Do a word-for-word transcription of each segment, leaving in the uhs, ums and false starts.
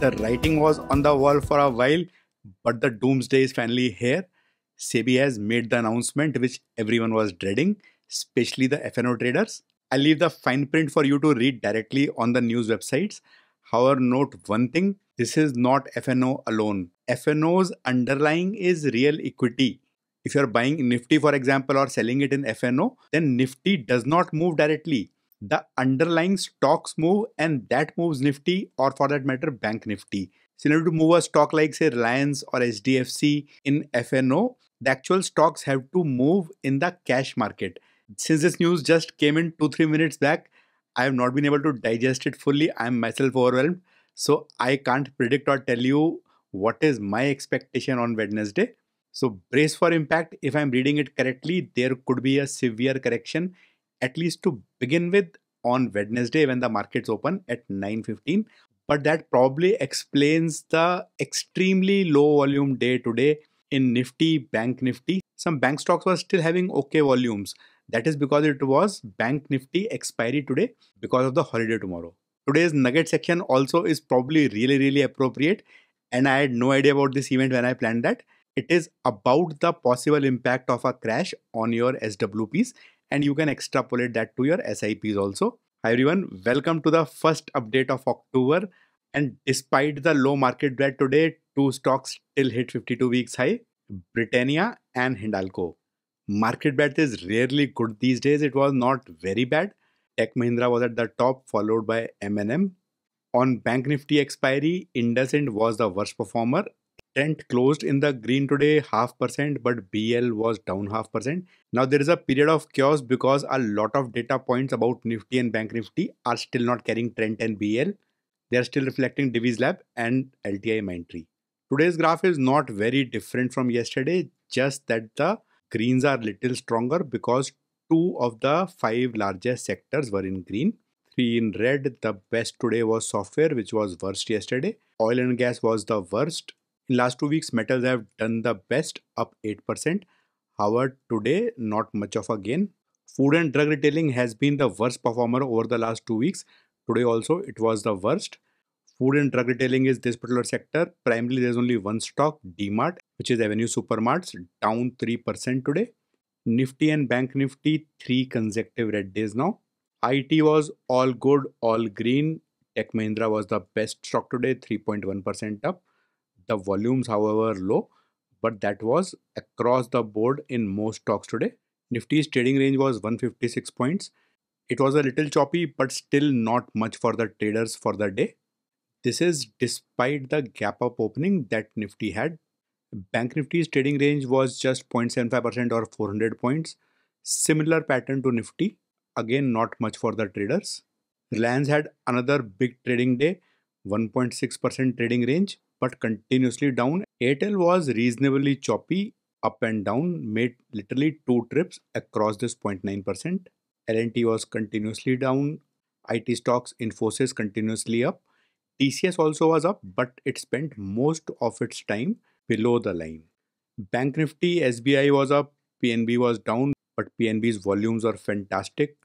The writing was on the wall for a while, but the doomsday is finally here. SEBI has made the announcement which everyone was dreading, especially the F N O traders. I'll leave the fine print for you to read directly on the news websites. However, note one thing, this is not F N O alone. F N O's underlying is real equity. If you're buying Nifty, for example, or selling it in F N O, then Nifty does not move directly. The underlying stocks move, and that moves Nifty, or for that matter, Bank Nifty. So in order to move a stock like say Reliance or H D F C in F N O, the actual stocks have to move in the cash market. Since this news just came in two to three minutes back, I have not been able to digest it fully. I am myself overwhelmed. So I can't predict or tell you what is my expectation on Wednesday. So brace for impact. If I'm reading it correctly, there could be a severe correction, at least to begin with, on Wednesday when the markets open at nine fifteen. But that probably explains the extremely low volume day today in Nifty, Bank Nifty. Some bank stocks were still having okay volumes. That is because it was Bank Nifty expiry today because of the holiday tomorrow. Today's nugget section also is probably really, really appropriate. And I had no idea about this event when I planned that. It is about the possible impact of a crash on your S W Ps, and you can extrapolate that to your S I Ps also. Hi everyone, welcome to the first update of October. And despite the low market breadth today, two stocks still hit fifty-two weeks high, Britannia and Hindalco. Market breadth is rarely good these days. It was not very bad. Tech Mahindra was at the top, followed by M and M. On Bank Nifty expiry, IndusInd was the worst performer. Trent closed in the green today, half percent, but B L was down half percent. Now there is a period of chaos because a lot of data points about Nifty and Bank Nifty are still not carrying Trent and B L. They are still reflecting Divi's Lab and L T I Mindtree. Today's graph is not very different from yesterday, just that the greens are little stronger because two of the five largest sectors were in green. Three in red. The best today was software, which was worst yesterday. Oil and gas was the worst. In last two weeks, metals have done the best, up eight percent. However, today, not much of a gain. Food and drug retailing has been the worst performer over the last two weeks. Today also, it was the worst. Food and drug retailing is this particular sector. Primarily, there's only one stock, D Mart, which is Avenue Supermarts, down three percent today. Nifty and Bank Nifty, three consecutive red days now. I T was all good, all green. Tech Mahindra was the best stock today, three point one percent up. The volumes, however, low, but that was across the board in most stocks today. Nifty's trading range was one fifty-six points. It was a little choppy, but still not much for the traders for the day. This is despite the gap up opening that Nifty had. Bank Nifty's trading range was just zero point seven five percent or four hundred points. Similar pattern to Nifty. Again, not much for the traders. Reliance had another big trading day, one point six percent trading range, but continuously down. A T L was reasonably choppy, up and down, made literally two trips across this zero point nine percent. L and T was continuously down. I T stocks, Infosys continuously up. T C S also was up, but it spent most of its time below the line. Bank Nifty, S B I was up, P N B was down, but P N B's volumes are fantastic.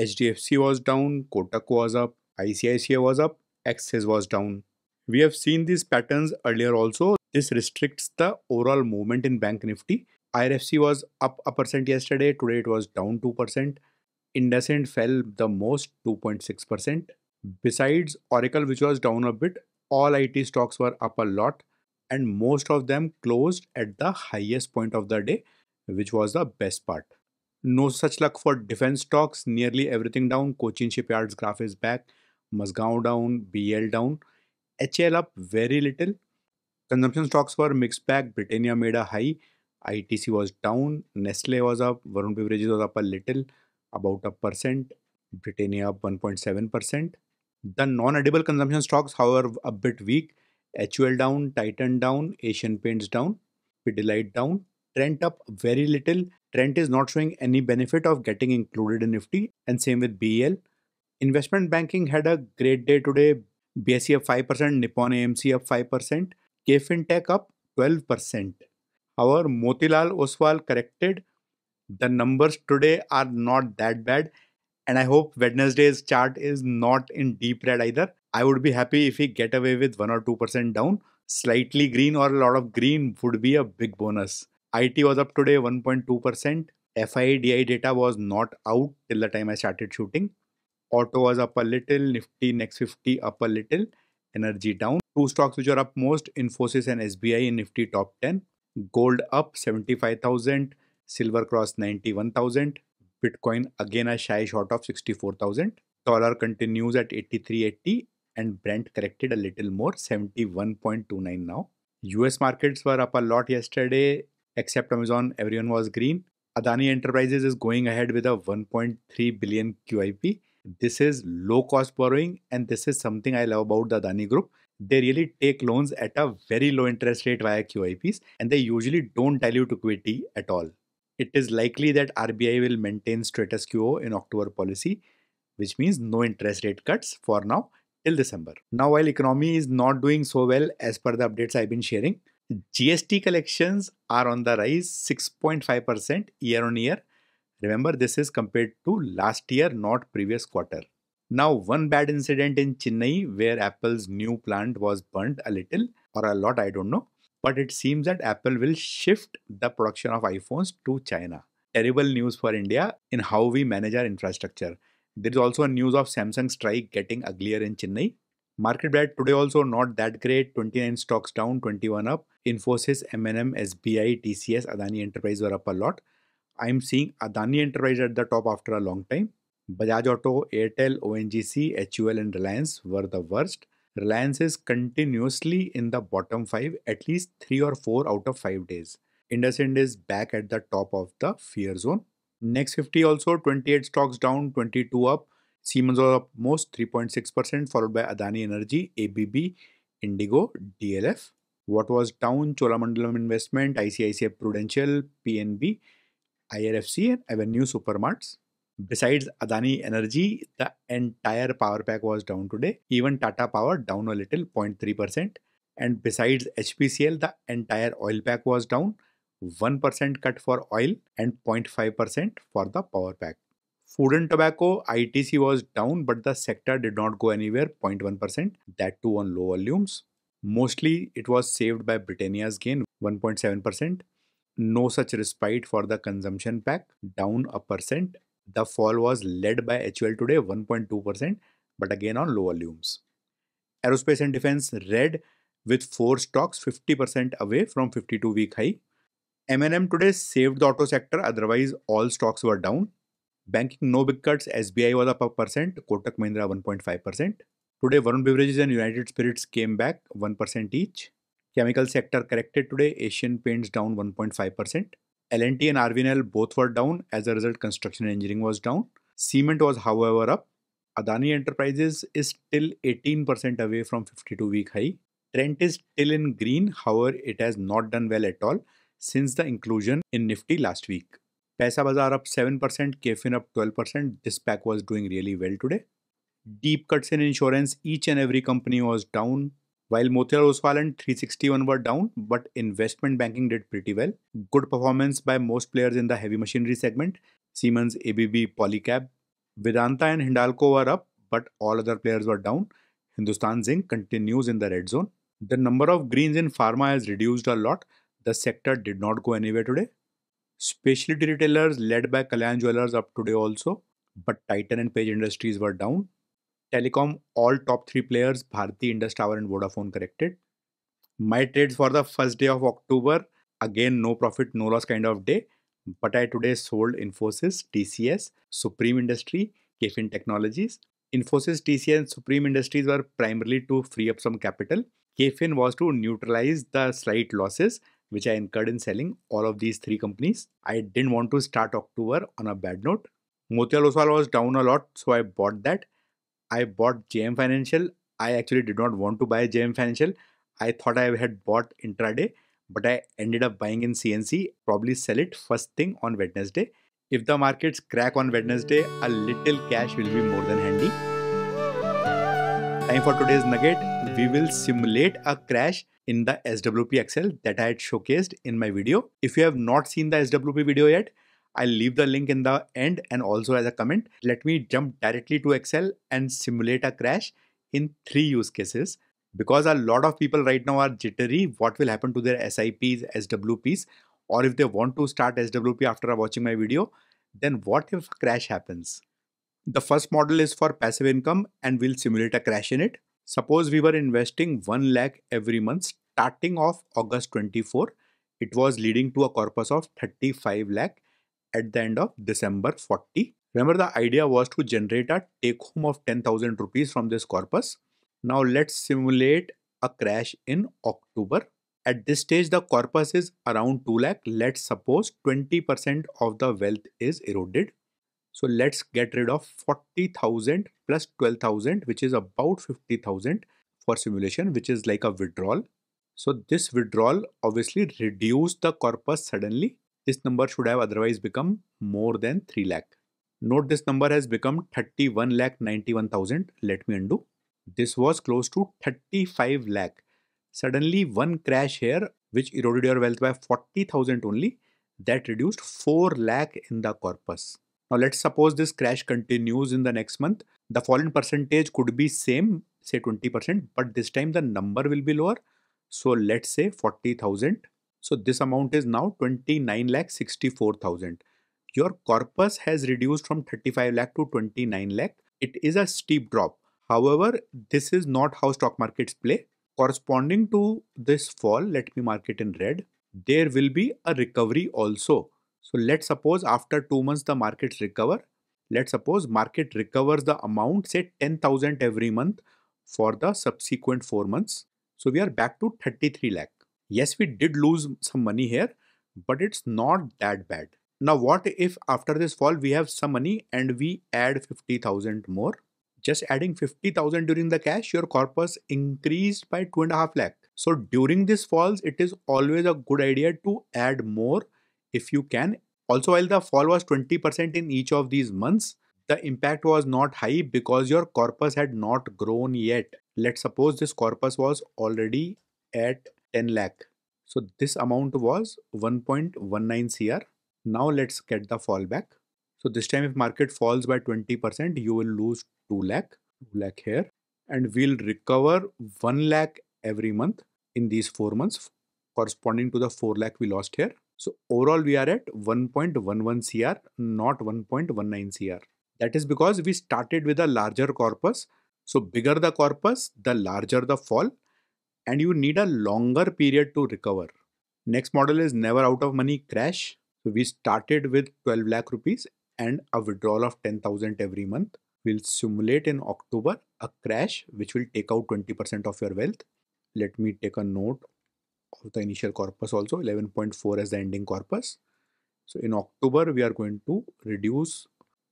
H D F C was down, Kotak was up, I C I C I was up, Axis was down. We have seen these patterns earlier also. This restricts the overall movement in Bank Nifty. I R F C was up a percent yesterday. Today it was down two percent. IndusInd fell the most, two point six percent. Besides Oracle, which was down a bit, all I T stocks were up a lot. And most of them closed at the highest point of the day, which was the best part. No such luck for defense stocks. Nearly everything down. Cochin Shipyard's graph is back. Mazgaon down. B L down. H L up very little. Consumption stocks were mixed bag. Britannia made a high. I T C was down. Nestle was up. Varun Beverages was up a little, about a percent. Britannia up one point seven percent. The non-edible consumption stocks, however, a bit weak. H U L down. Titan down. Asian Paints down. Pidilite down. Trent up very little. Trent is not showing any benefit of getting included in Nifty, and same with B L. Investment banking had a great day today. B S E up five percent, Nippon A M C up five percent, KFIN Tech up twelve percent. Our Motilal Oswal corrected. The numbers today are not that bad, and I hope Wednesday's chart is not in deep red either. I would be happy if he get away with one or two percent down. Slightly green or a lot of green would be a big bonus. I T was up today one point two percent. F I D I data was not out till the time I started shooting. Auto was up a little, Nifty, Next fifty up a little, energy down. Two stocks which are up most, Infosys and S B I in Nifty top ten. Gold up seventy-five thousand, silver cross ninety-one thousand, Bitcoin again a shy short of sixty-four thousand. Dollar continues at eighty-three eighty and Brent corrected a little more, seventy-one point two nine now. U S markets were up a lot yesterday, except Amazon, everyone was green. Adani Enterprises is going ahead with a one point three billion Q I P. This is low cost borrowing and this is something I love about the Adani group. They really take loans at a very low interest rate via Q I Ps and they usually don't dilute equity at all. It is likely that R B I will maintain status quo in October policy, which means no interest rate cuts for now till December. Now, while economy is not doing so well as per the updates I've been sharing, G S T collections are on the rise, six point five percent year on year. Remember, this is compared to last year, not previous quarter. Now, one bad incident in Chennai where Apple's new plant was burnt a little or a lot, I don't know. But it seems that Apple will shift the production of iPhones to China. Terrible news for India in how we manage our infrastructure. There is also news of Samsung strike getting uglier in Chennai. Market breadth today also not that great. twenty-nine stocks down, twenty-one up. Infosys, M and M, S B I, T C S, Adani Enterprise were up a lot. I'm seeing Adani Enterprise at the top after a long time. Bajaj Auto, Airtel, O N G C, H U L and Reliance were the worst. Reliance is continuously in the bottom five, at least three or four out of five days. IndusInd is back at the top of the fear zone. Next fifty also, twenty-eight stocks down, twenty-two up. Siemens was up most, three point six percent, followed by Adani Energy, A B B, Indigo, D L F. What was down? Cholamandalam Investment, I C I C I Prudential, P N B, I R F C and Avenue Supermarts. Besides Adani Energy, the entire power pack was down today. Even Tata Power down a little, zero point three percent. And besides H P C L, the entire oil pack was down. one percent cut for oil and zero point five percent for the power pack. Food and tobacco, I T C was down, but the sector did not go anywhere, zero point one percent. That too on low volumes. Mostly it was saved by Britannia's gain, one point seven percent. No such respite for the consumption pack, down a percent. The fall was led by H U L today, one point two percent, but again on low volumes. Aerospace and defense red with four stocks, fifty percent away from fifty-two week high. M and M today saved the auto sector, otherwise all stocks were down. Banking, no big cuts. S B I was up one percent, Kotak Mahindra one point five percent. Today Varun Beverages and United Spirits came back one percent each. Chemical sector corrected today, Asian Paints down one point five percent. L and T and R V N L both were down. As a result, construction engineering was down. Cement was however up. Adani Enterprises is still eighteen percent away from fifty-two week high. Trent is still in green, however it has not done well at all since the inclusion in Nifty last week. Paisa Bazaar up seven percent, K F I N up twelve percent. This pack was doing really well today. Deep cuts in insurance, each and every company was down. While Motilal Oswal and three sixty-one were down, but investment banking did pretty well. Good performance by most players in the heavy machinery segment. Siemens, A B B, Polycab. Vedanta and Hindalco were up, but all other players were down. Hindustan Zinc continues in the red zone. The number of greens in pharma has reduced a lot. The sector did not go anywhere today. Specialty retailers led by Kalyan Jewellers up today also, but Titan and Page Industries were down. Telecom, all top three players, Bharti, Indus Tower and Vodafone corrected. My trades for the first day of October, again no profit, no loss kind of day. But I today sold Infosys, T C S, Supreme Industry, K F I N Technologies. Infosys, T C S and Supreme Industries were primarily to free up some capital. K F I N was to neutralize the slight losses which I incurred in selling all of these three companies. I didn't want to start October on a bad note. Motilal Oswal was down a lot, so I bought that. I bought J M Financial. I actually did not want to buy J M Financial. I thought I had bought intraday, but I ended up buying in C N C. Probably sell it first thing on Wednesday. If the markets crack on Wednesday, a little cash will be more than handy. Time for today's nugget. We will simulate a crash in the S W P Excel that I had showcased in my video. If you have not seen the S W P video yet, I'll leave the link in the end and also as a comment. Let me jump directly to Excel and simulate a crash in three use cases. Because a lot of people right now are jittery what will happen to their S I Ps, S W Ps, or if they want to start S W P after watching my video, then what if a crash happens? The first model is for passive income and we'll simulate a crash in it. Suppose we were investing one lakh every month starting off August twenty-four. It was leading to a corpus of thirty-five lakh at the end of December forty. Remember, the idea was to generate a take home of ten thousand rupees from this corpus. Now let's simulate a crash in October. At this stage, the corpus is around two lakh. Let's suppose twenty percent of the wealth is eroded. So let's get rid of forty thousand plus twelve thousand, which is about fifty thousand for simulation, which is like a withdrawal. So this withdrawal obviously reduced the corpus suddenly. This number should have otherwise become more than three lakh. Note this number has become thirty-one lakh ninety-one thousand. Let me undo. This was close to thirty-five lakh. Suddenly one crash here which eroded your wealth by forty thousand only, that reduced four lakh in the corpus. Now let's suppose this crash continues in the next month. The fall in percentage could be same, say twenty percent, but this time the number will be lower. So let's say forty thousand. So this amount is now twenty-nine lakh sixty-four thousand. Your corpus has reduced from thirty-five lakh to twenty-nine lakh. It is a steep drop. However, this is not how stock markets play. Corresponding to this fall, let me mark it in red, there will be a recovery also. So let's suppose after two months the markets recover. Let's suppose market recovers the amount, say ten thousand every month for the subsequent four months. So we are back to thirty-three lakh. Yes, we did lose some money here, but it's not that bad. Now, what if after this fall we have some money and we add fifty thousand more? Just adding fifty thousand during the cash, your corpus increased by two and a half lakh. So during these falls, it is always a good idea to add more if you can. Also, while the fall was twenty percent in each of these months, the impact was not high because your corpus had not grown yet. Let's suppose this corpus was already at ten lakh. So this amount was one point one nine crore. Now let's get the fall back. So this time if market falls by twenty percent, you will lose two lakh, two lakh here, and we'll recover one lakh every month in these four months corresponding to the four lakh we lost here. So overall we are at one point one one crore, not one point one nine crore. That is because we started with a larger corpus. So bigger the corpus, the larger the fall, and you need a longer period to recover. Next model is never out of money crash. So we started with twelve lakh rupees and a withdrawal of ten thousand every month. We'll simulate in October a crash which will take out twenty percent of your wealth. Let me take a note of the initial corpus also, eleven point four as the ending corpus. So in October, we are going to reduce.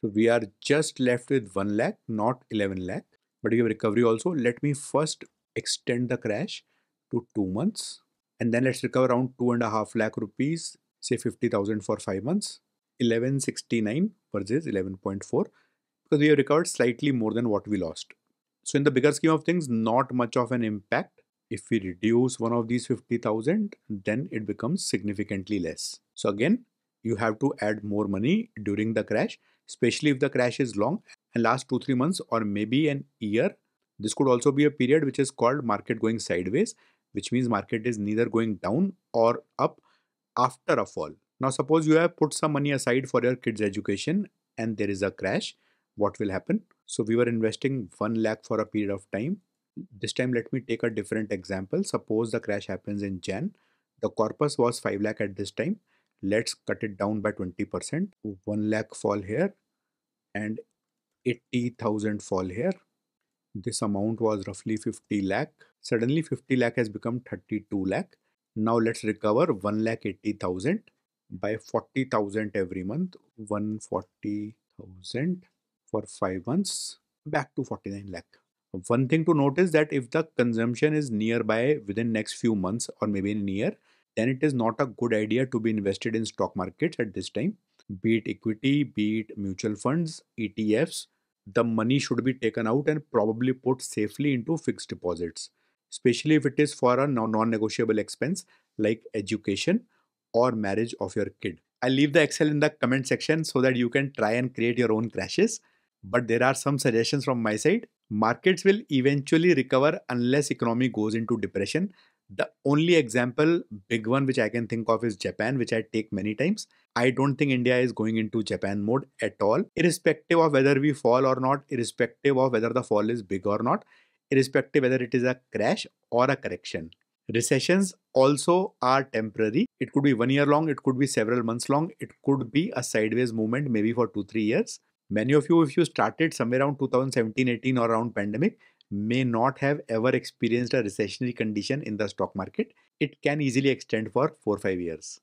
So we are just left with one lakh, not eleven lakh. But we have recovery also. Let me first extend the crash to two months and then let's recover around two and a half lakh rupees, say fifty thousand for five months, eleven sixty-nine versus eleven point four. So we have recovered slightly more than what we lost. So in the bigger scheme of things, not much of an impact. If we reduce one of these fifty thousand, then it becomes significantly less. So again, you have to add more money during the crash, especially if the crash is long and lasts two, three months or maybe an year. This could also be a period which is called market going sideways, which means market is neither going down or up after a fall. Now, suppose you have put some money aside for your kids' education and there is a crash. What will happen? So we were investing one lakh for a period of time. This time, let me take a different example. Suppose the crash happens in January. The corpus was five lakh at this time. Let's cut it down by twenty percent. one lakh fall here and eighty thousand fall here. This amount was roughly fifty lakh. Suddenly fifty lakh has become thirty-two lakh. Now let's recover one lakh eighty thousand by forty thousand every month. one hundred forty thousand. For five months, back to forty-nine lakh. One thing to note is that if the consumption is nearby within next few months or maybe in a year, then it is not a good idea to be invested in stock markets at this time. Be it equity, be it mutual funds, E T Fs, the money should be taken out and probably put safely into fixed deposits, especially if it is for a non-negotiable expense like education or marriage of your kid. I'll leave the Excel in the comment section so that you can try and create your own crashes. But there are some suggestions from my side. Markets will eventually recover unless economy goes into depression. The only example, big one which I can think of is Japan, which I take many times. I don't think India is going into Japan mode at all. Irrespective of whether we fall or not, irrespective of whether the fall is big or not, irrespective whether it is a crash or a correction. Recessions also are temporary. It could be one year long, it could be several months long, it could be a sideways movement maybe for two, three years. Many of you, if you started somewhere around two thousand seventeen, eighteen or around pandemic, may not have ever experienced a recessionary condition in the stock market. It can easily extend for four to five years.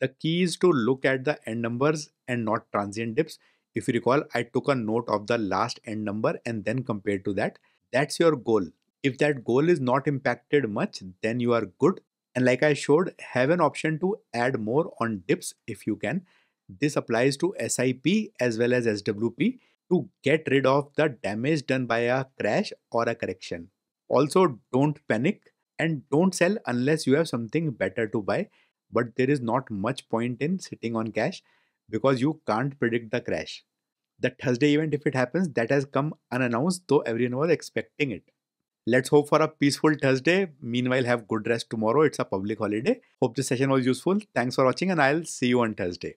The key is to look at the end numbers and not transient dips. If you recall, I took a note of the last end number and then compared to that. That's your goal. If that goal is not impacted much, then you are good. And like I showed, have an option to add more on dips if you can. This applies to S I P as well as S W P to get rid of the damage done by a crash or a correction. Also, don't panic and don't sell unless you have something better to buy. But there is not much point in sitting on cash because you can't predict the crash. The Thursday event, if it happens, that has come unannounced, though everyone was expecting it. Let's hope for a peaceful Thursday. Meanwhile, have good rest tomorrow. It's a public holiday. Hope this session was useful. Thanks for watching and I'll see you on Thursday.